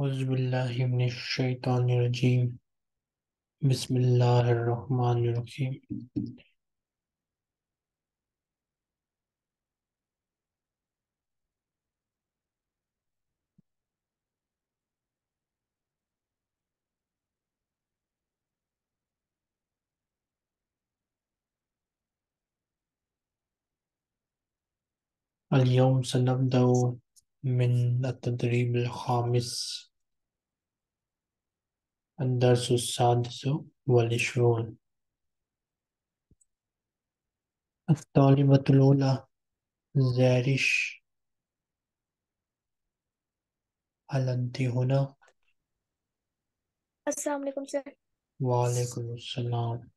أعوذ بالله من الشيطان الرجيم. بسم الله الرحمن الرحيم. اليوم سنبدأ من التدريب الخامس، الدرس السادس والعشرون. الطالبة الأولى زارش، هل أنت هنا؟ السلام عليكم سيد. وعليكم السلام.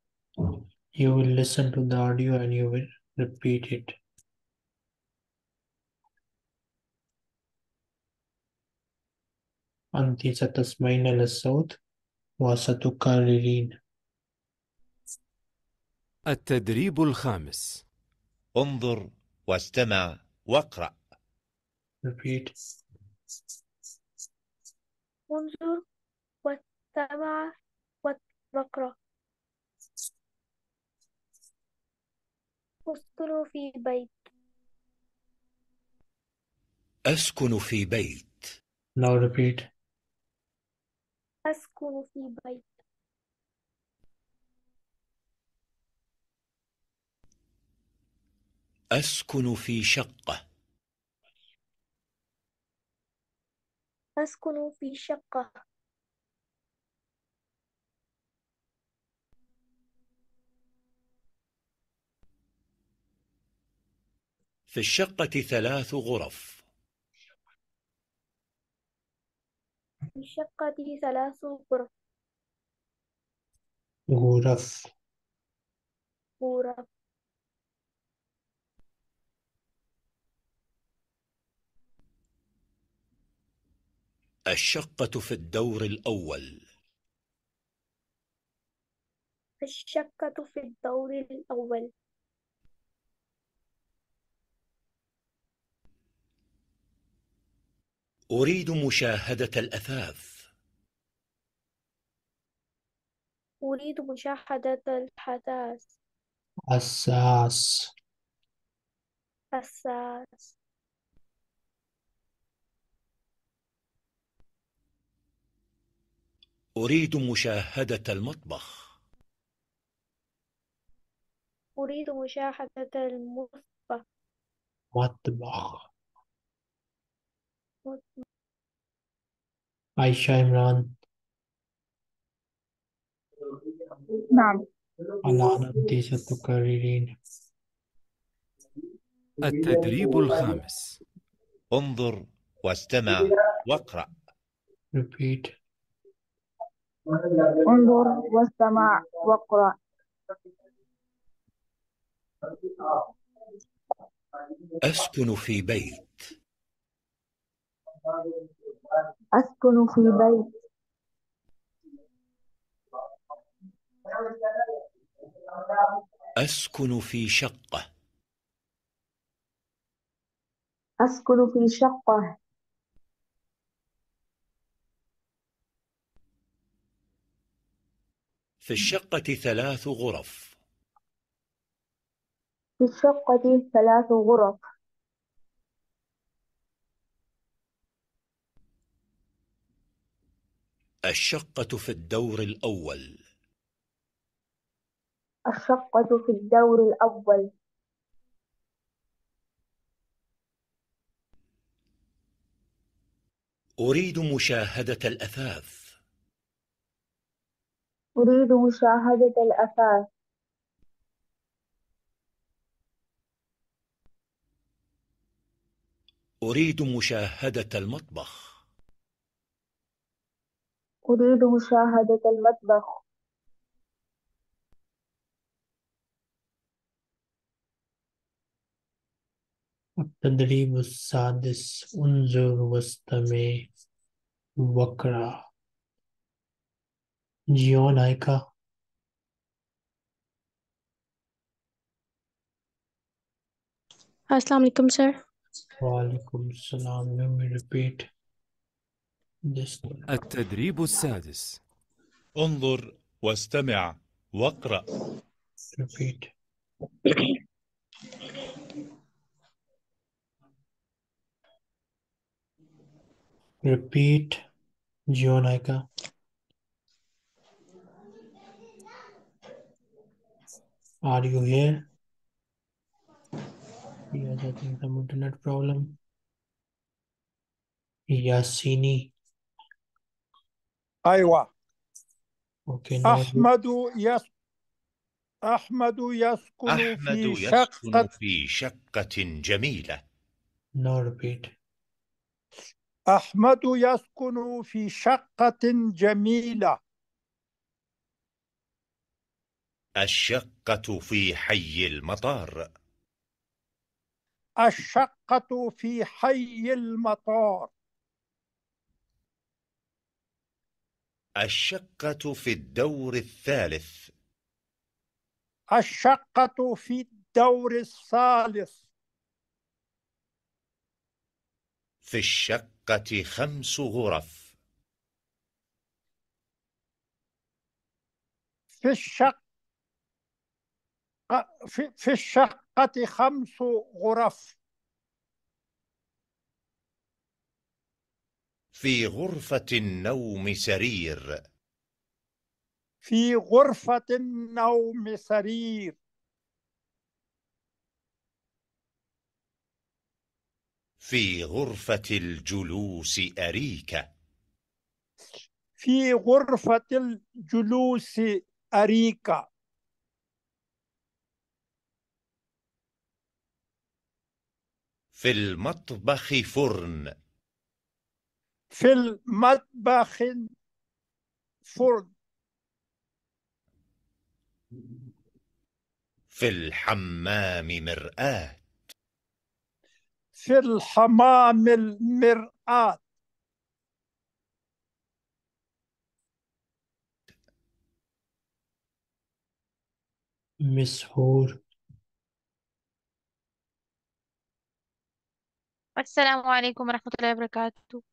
You will listen to the audio and you will repeat it. أنت ستسمعين للصوت وستكررين. التدريب الخامس. انظر واستمع واقرأ. Repeat. انظر واستمع واقرأ. أسكن في بيت. أسكن في بيت. Now repeat. أسكن في بيت. أسكن في شقة. أسكن في شقة. في الشقة 3 غرف. في الشقة 3 غرف. غرف. غرف. الشقة في الدور الأول. الشقة في الدور الأول. أريد مشاهدة الأثاث. أريد مشاهدة الأثاث. أساس. أساس. أريد مشاهدة المطبخ. أريد مشاهدة المطبخ. مطبخ. عائشة عمران. نعم. أنت ستكررين. التدريب الخامس. انظر واستمع واقرأ. Repeat. انظر واستمع واقرأ. أسكن في بيت. أسكن في بيت. أسكن في شقة. أسكن في شقة. في الشقة 3 غرف. في الشقة 3 غرف. الشقة في الدور الأول. الشقة في الدور الأول. أريد مشاهدة الأثاث. أريد مشاهدة الأثاث. أريد مشاهدة المطبخ. أريد مشاهدة المطبخ. التدريب السادس. انظر واستمع واقرأ. جيون آيكا. السلام عليكم سير. وعليكم السلام. Let me repeat. التدريب السادس. انظر واستمع واقرأ. Repeat Jionica. Are you here? Yes, I think some internet problem. Yasini. أيوة. Okay. أحمد يسكن في شقة جميلة. No, repeat. أحمد يسكن في شقة جميلة. الشقة في حي المطار. الشقة في حي المطار. الشقة في الدور الثالث. الشقة في الدور الثالث. في الشقة 5 غرف. في الشقة 5 غرف. في غرفة النوم سرير. في غرفة النوم سرير. في غرفة الجلوس أريكة. في غرفة الجلوس أريكة. في المطبخ فرن. في المطبخ فرن. في الحمام مرآة. في الحمام المرآة. مسحور. السلام عليكم ورحمة الله وبركاته.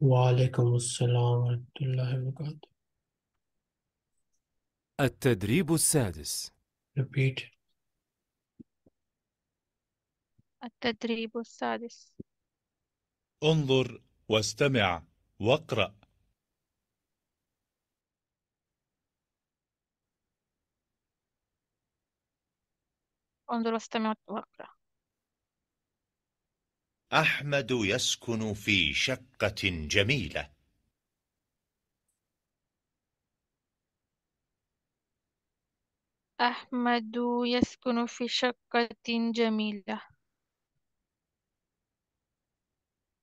وعليكم السلام ورحمة الله وبركاته. التدريب السادس. Repeat. التدريب السادس. انظر واستمع واقرأ. انظر واستمع واقرأ. أحمد يسكن في شقة جميلة. أحمد يسكن في شقة جميلة.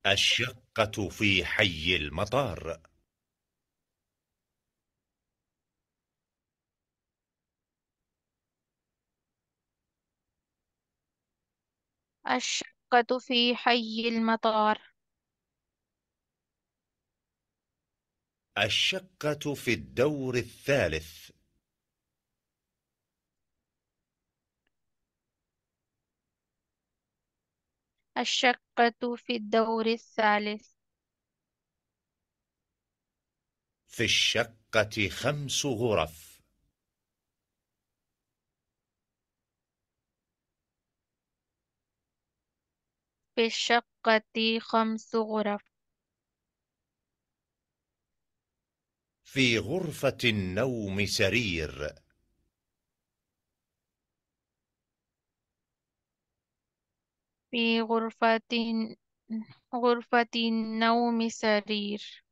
الشقة في حي المطار. الشقة في حي المطار. الشقة في الدور الثالث. الشقة في الدور الثالث. في الشقة 5 غرف. في الشقة 5 غرف. في غرفة النوم سرير. في غرفة النوم سرير.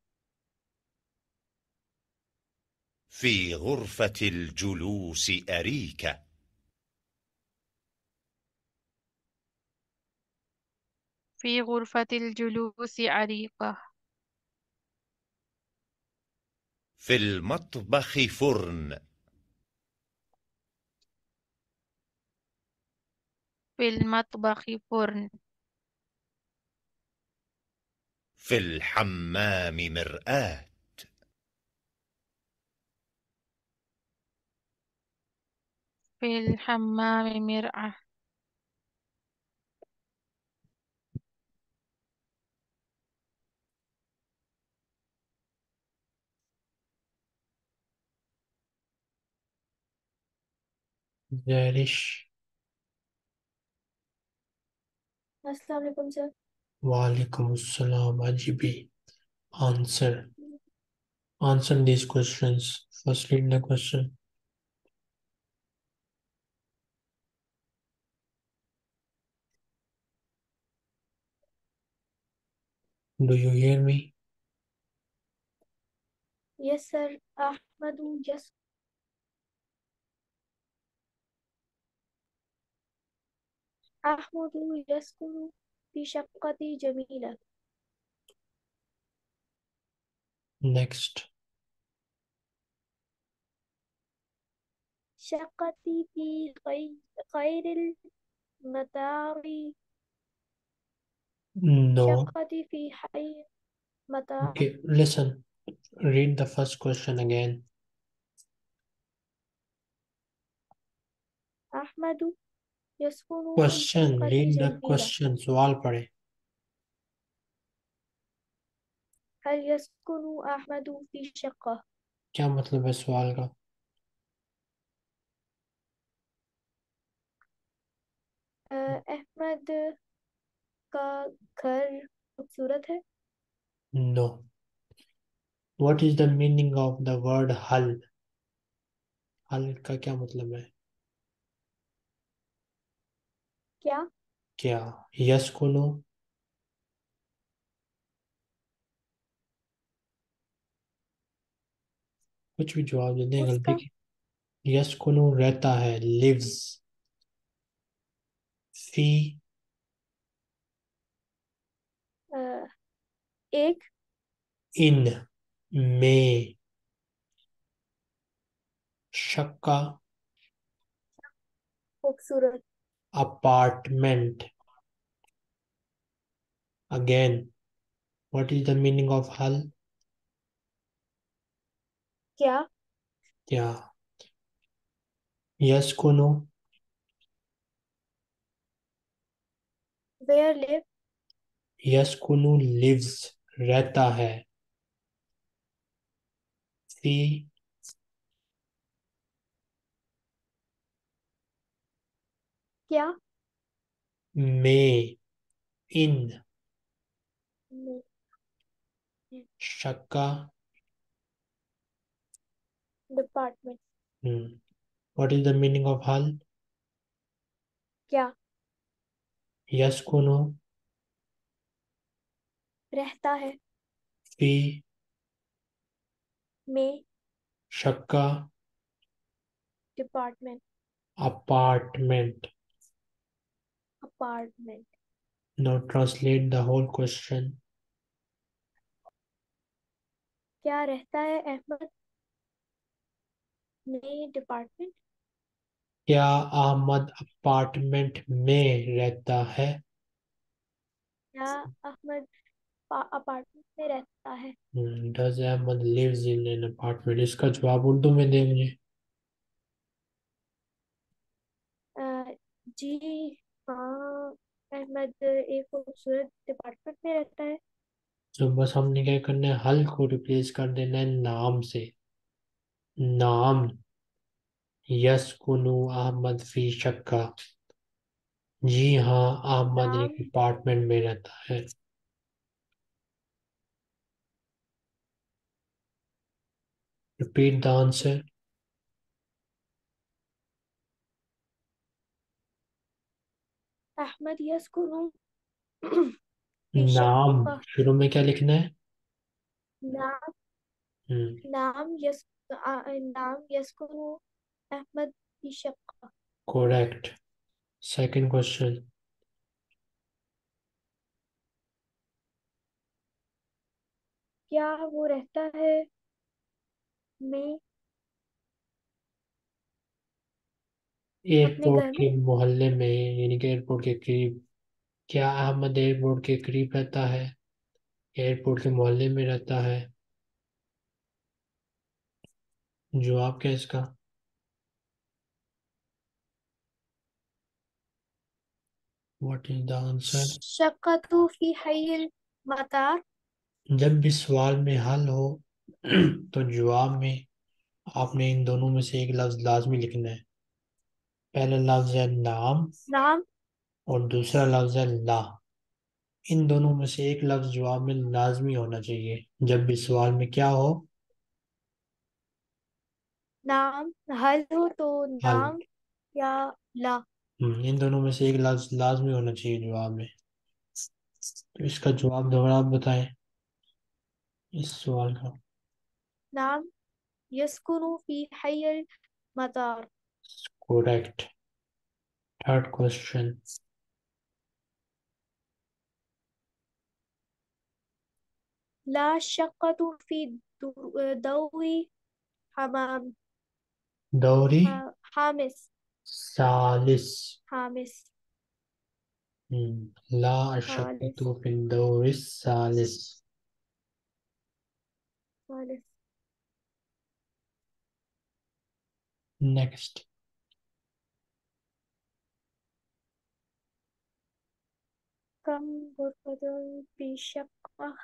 في غرفة الجلوس أريكة. في غرفة الجلوس أريكة. في المطبخ فرن. في المطبخ فرن. في الحمام مرآة. في الحمام مرآة. معلش. अस्सलाम वालेकुम sir. Walaikum assalam, Ajibi. Answer. Answer these questions. First, read the question. Do you hear me? Yes sir. Ahmadu just أحمد يسكن في شقة جميلة. Next. شقتي في خير المطار. No. شقتي في حي مطار. Okay, listen. Read the first question again. أحمد Question, read the question. Sual padhe. هل يسكن أحمد في شقة؟ क्या मतलब है सवाल का? أحمد का घर खूबसूरत है? No. What is the meaning of the word हल? हल का क्या मतलब है? क्या यस्कुनु कुछ भी जवाब देते हैं गलती की यस्कुनु रहता है lives फी एक इन में शक्का खूबसूरत Apartment. Again, what is the meaning of hal? Kya? Yes, kono. Where live? Yes, kono lives. Rehta hai. See. क्या में इन शक्का department What is the meaning of हाल क्या यस कोनो रहता है फी में शक्का department apartment. Now translate the whole question. क्या रहता है अहमद में डिपार्टमेंट? क्या अहमद अपार्टमेंट में रहता है? क्या अहमद अपार्टमेंट में रहता है? Does Ahmad lives in an apartment? इसका जवाब उर्दू में दे मुझे. जी हाँ अहमद एक खूबसूरत डिपार्टमेंट में रहता है तो बस हमने क्या करना है हल को रिप्लेस कर देना है नाम से नाम यस्कुनु अहमद फी शक्का जी हाँ अहमद एक डिपार्टमेंट में रहता है रिपीट द आंसर अहमद यस्कुनु नाम शुरू में क्या लिखना है नाम यस्कुनु अहमद की शक्का करेक्ट सेकंड क्वेश्चन क्या वो रहता है मैं एयरपोर्ट के मोहल्ले में यानी कि एयरपोर्ट के करीब क्या अहमद एयरपोर्ट के करीब रहता है एयरपोर्ट के मोहल्ले में रहता है जवाब क्या है इसका व्हाट इज द आंसर शक्कतु फी हयल मतार जब भी सवाल में हल हो तो जवाब में आपने इन दोनों में से एक लफ्ज लाजमी लिखना है पहले लफ्ज है नाम नाम और दूसरा लफ्ज है ला। इन दोनों में से एक लफ्ज जवाब में लाजमी होना चाहिए जब भी सवाल में क्या हो, नाम हल हो तो हल। नाम या ला। इन दोनों में से एक लफ्ज लाजमी होना चाहिए जवाब में। तो इसका जवाब दोबारा आप बताएं इस सवाल का। नाम यस्कुनु फी हयल मतार। Correct. Third question. لا شقة في دوي حمام دوري حامس ثالث. حامس لا ثالث شقة في الدوري الثالث. ثالث. Next. كم غرفة في شقة؟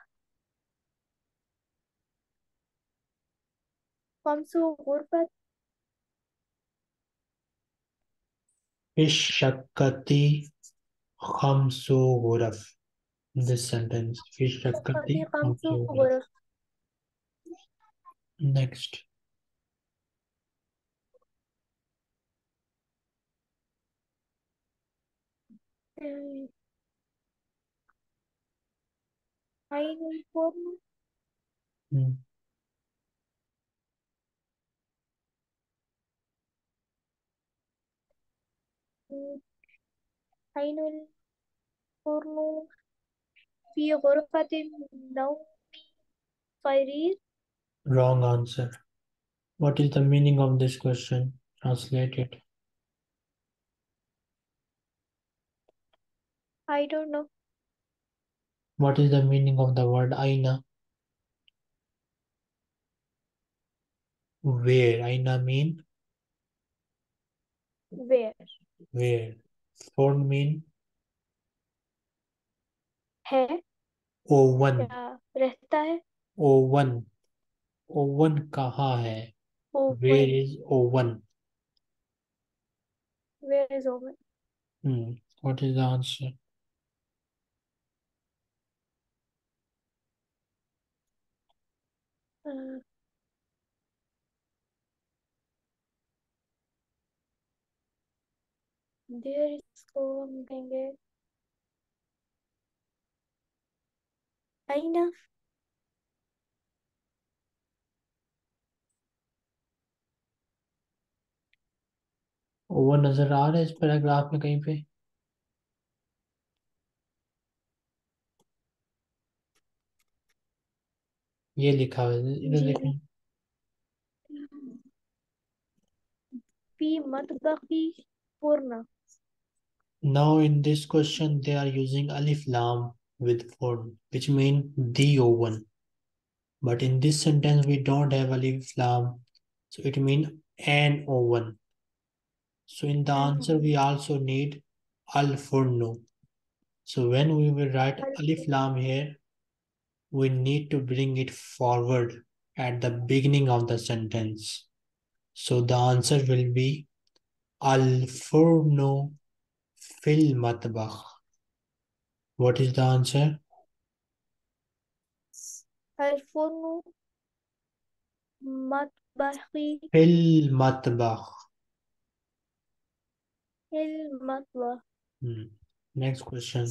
5 غرف في الشقة 5 غرف. This sentence في الشقة 5 غرف. Next. عين الفرن عين الفرن في غرفة النوم صرير. Wrong answer. What is the meaning of this question? Translate it. I don't know. What is the meaning of the word aina? Where? Aina mean? Where? Where? Forn mean? Hai? Oven. Rehta hai? Oven. Oven kaha hai? Oven. Where is oven? Where is oven? What is the answer? There is something. Aina. वो नजर आ रहा है इस पैराग्राफ में कहीं पे? ये लिखा हुआ है इधर देखें। Now in this question they are using alif lam with forn, which means the oven. But in this sentence we don't have alif lam, so it means an oven. So in the answer we also need al furnu. So when we will write alif lam here, we need to bring it forward at the beginning of the sentence. So the answer will be Al-Furnu Fil-Matbakh. What is the answer? Al-Furnu Matbakhi Fil-Matbakh. Fil-Matbakh. Next question.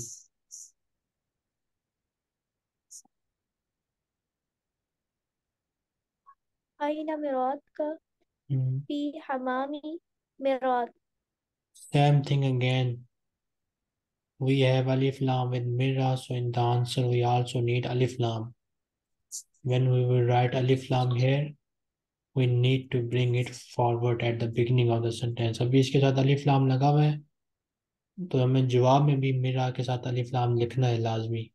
أين مراتك في حمامي مرات. Same thing again. We have alif lam with mirra, so in the answer we also need alif lam. When we will write alif lam here, we need to bring it forward at the beginning of the sentence. अभी इसके साथ alif lam लगा हुआ है, तो हमें जवाब में भी mirra के साथ alif lam लिखना है लाजमी।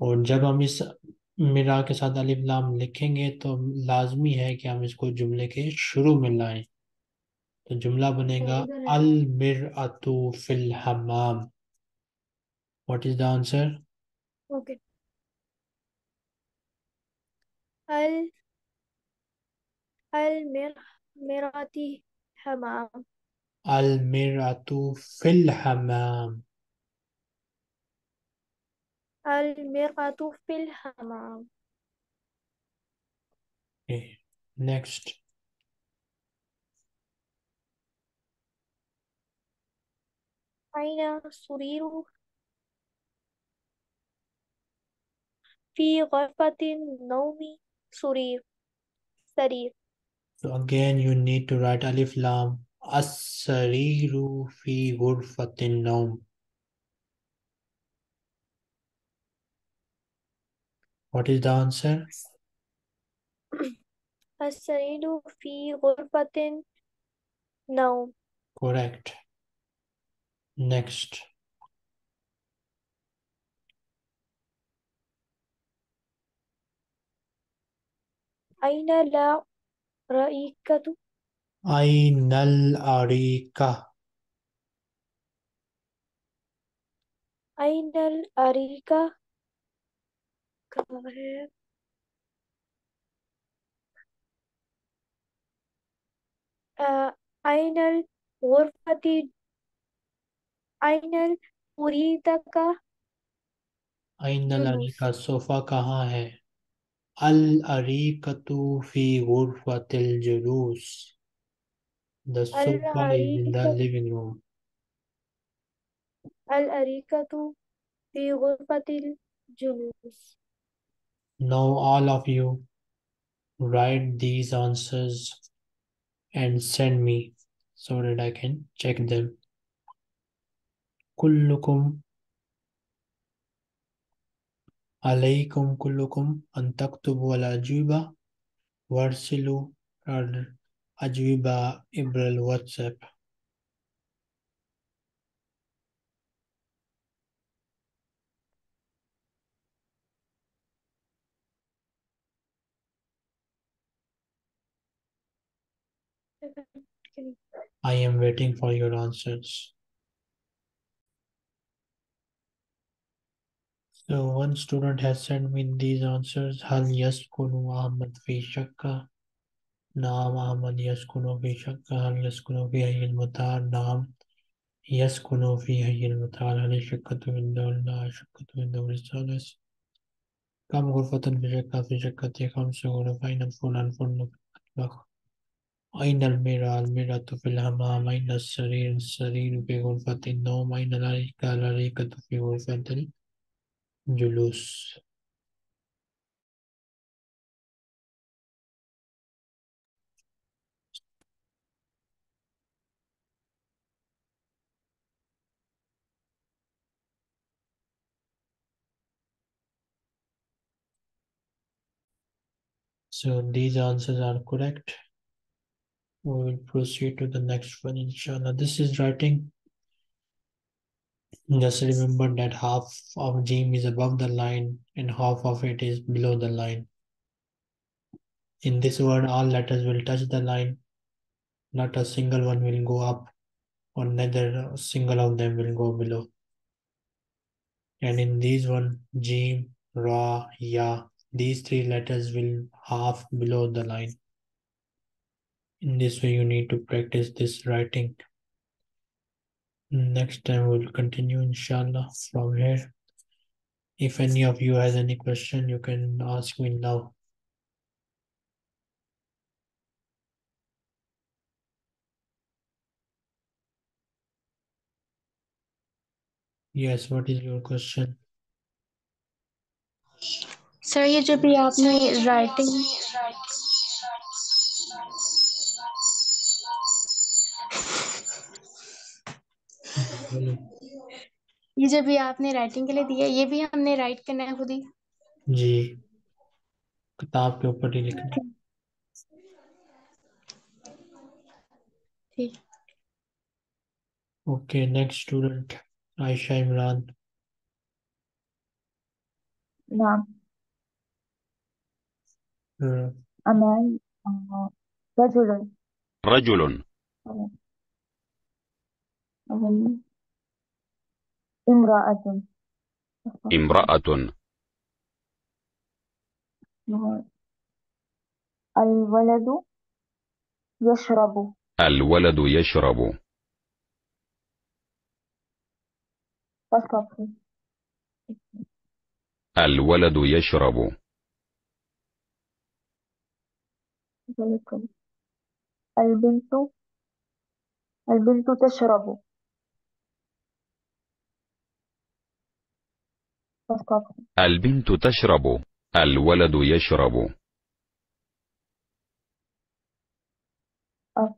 और जब हम इस मिरा के साथ अलिफ लाम लिखेंगे तो लाजमी है कि हम इसको जुमले के शुरू में लाएं। तो जुमला बनेगा अल मिरअतु फिल हमाम. What is the answer? Okay अल अल मिरअती हमाम. المرأة في الحمام. المرأة في الحمام. Okay. Next. أين السرير؟ في غرفة النوم سرير. سرير. So again, you need to write alif lam. السرير في غرفة النوم. What is the answer? السرير في غرفة النوم. Correct. Next. أين لا رأيكة؟ أين الأريكة؟ أين الأريكة؟ أين الغرفة؟ أين الأريكة؟ أين الأريكة؟ الصوفة كहाँ है؟ الأريكة في غرفة الجلوس. The sofa is in the living room. الأريكة في غرفة الجلوس. Now all of you write these answers and send me so that I can check them. كلكم عليكم كلكم أن تكتبوا الأجوبة وارسلوا الأجوبة عبر الواتساب. I am waiting for your answers. So one student has sent me these answers. Hal yaskunu Ahmad fi shakka. Naam Ahmad yaskunu fi shakka. Hal yaskunu fi hayyil mutar. Naam yaskunu fi hayyil mutar. Hal shakkatu min dawla. Shakkatu min dawla salas. Kam ghurfatan fi shakka. Fi shakka te khamsu ghurfain fulan fulan fulan. أين المرأة؟ المرأة في الحمام. أين السرير؟ السرير في غرفة النوم. أين الأريكة؟ الأريكة في غرفة الجلوس. So these answers are correct. We will proceed to the next one, inshallah. This is writing. Just remember that half of Jim is above the line and half of it is below the line. In this word, all letters will touch the line. Not a single one will go up, or neither a single of them will go below. And in these one, Jim, Ra, Ya, these three letters will half below the line. In this way, you need to practice this writing. Next time we'll continue, inshallah, from here. If any of you has any question, you can ask me now. Yes, what is your question? Sir, you should be writing. ये जो भी आपने राइटिंग के लिए दिया ये भी हमने राइट करना है खुद ही जी किताब के ऊपर ही लिखना ठीक okay next student Ayesha Imran नाम أنا رجل رجل امرأة امرأة الولد يشرب والطبخ. الولد يشرب. البنت تشرب. والطبخ. البنت تشرب. الولد يشرب.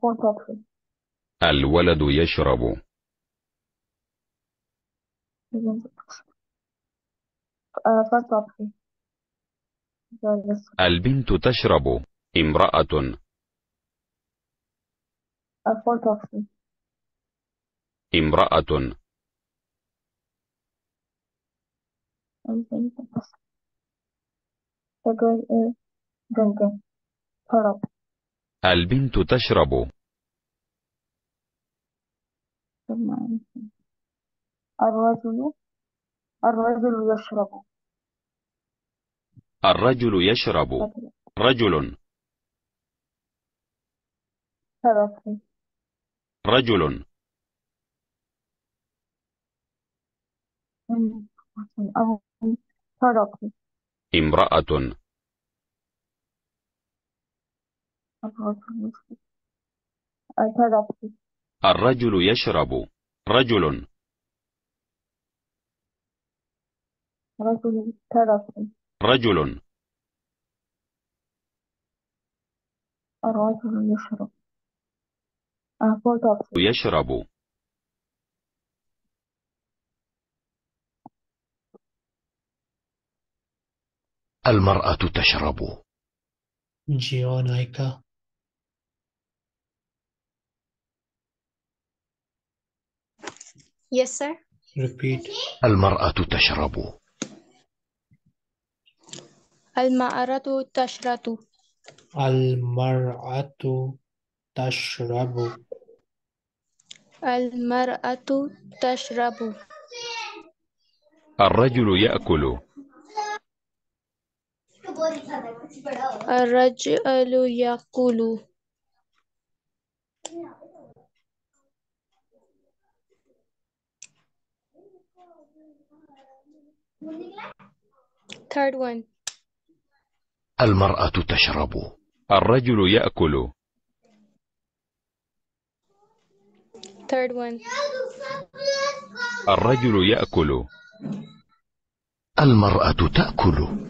والطبخ. الولد يشرب. البنت تشرب. امرأة. امرأة. البنت تشرب. الرجل يشرب. الرجل يشرب. رجل. رجل. امرأة. الرجل يشرب. رجل. رجل. الرجل يشرب. يشرب. المرأة تشرب. جيونايكا. Yes, sir. Repeat. المرأة تشرب. المرأة تشرب. المرأة تشرب. المرأة تشرب. الرجل يأكل. الرجل يأكل. Third one. المرأة تشرب. الرجل يأكل. Third one. الرجل يأكل. المرأة تأكل.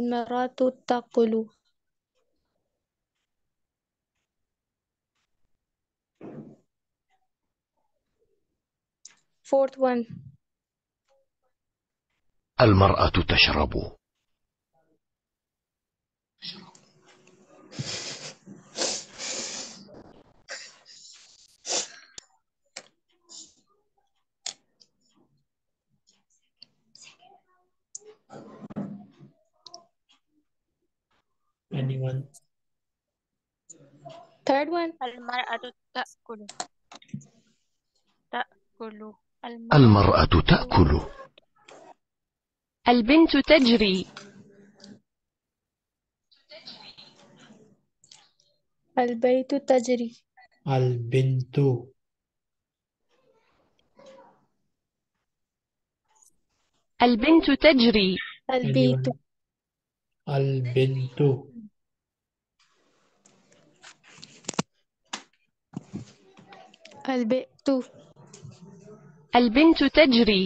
المرأة تأكل. Fourth one. المرأة تشرب. Anyone? Third one. المرأة تأكل. المرأة تأكل. البنت تجري. البيت تجري. البنت. البنت تجري. البيت. البنت. البيت. البنت تجري.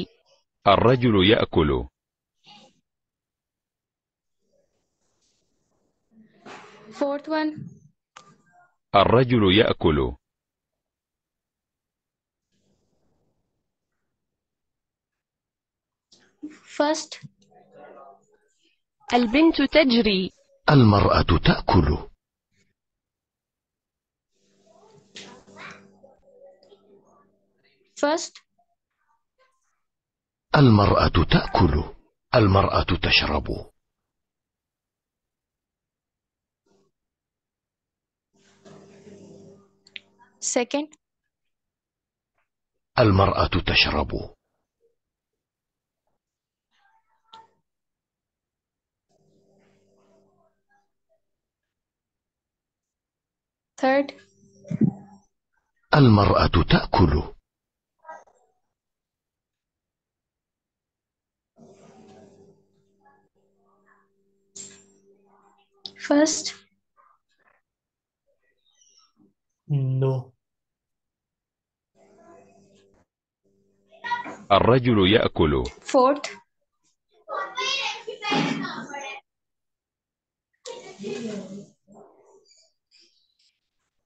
الرجل يأكل. Fourth one. الرجل يأكل. First. البنت تجري. المرأة تأكل. First. المرأة تأكل. المرأة تشرب. Second. المرأة تشرب. Third. المرأة تأكل. First, No. الرجل يأكل. Fourth,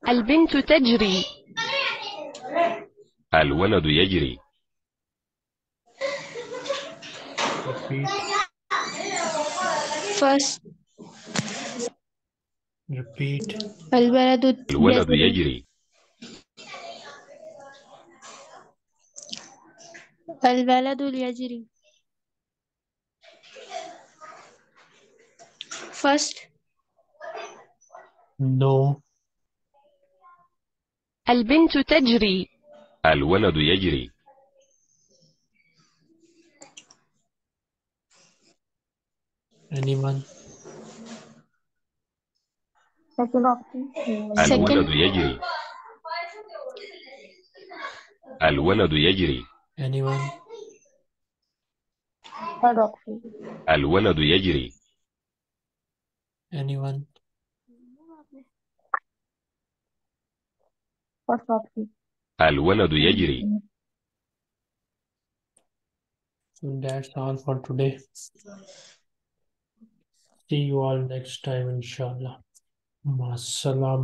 البنت تجري. الولد يجري. First. Repeat. الولد يجري. الولد يجري. First. No. البنت تجري. الولد يجري. Anyone? Second option. الولد يجري. الولد يجري. Anyone? Third option. الولد يجري. Anyone? Fourth option. الولد يجري. So that's all for today. See you all next time, inshallah. Ma as-salam.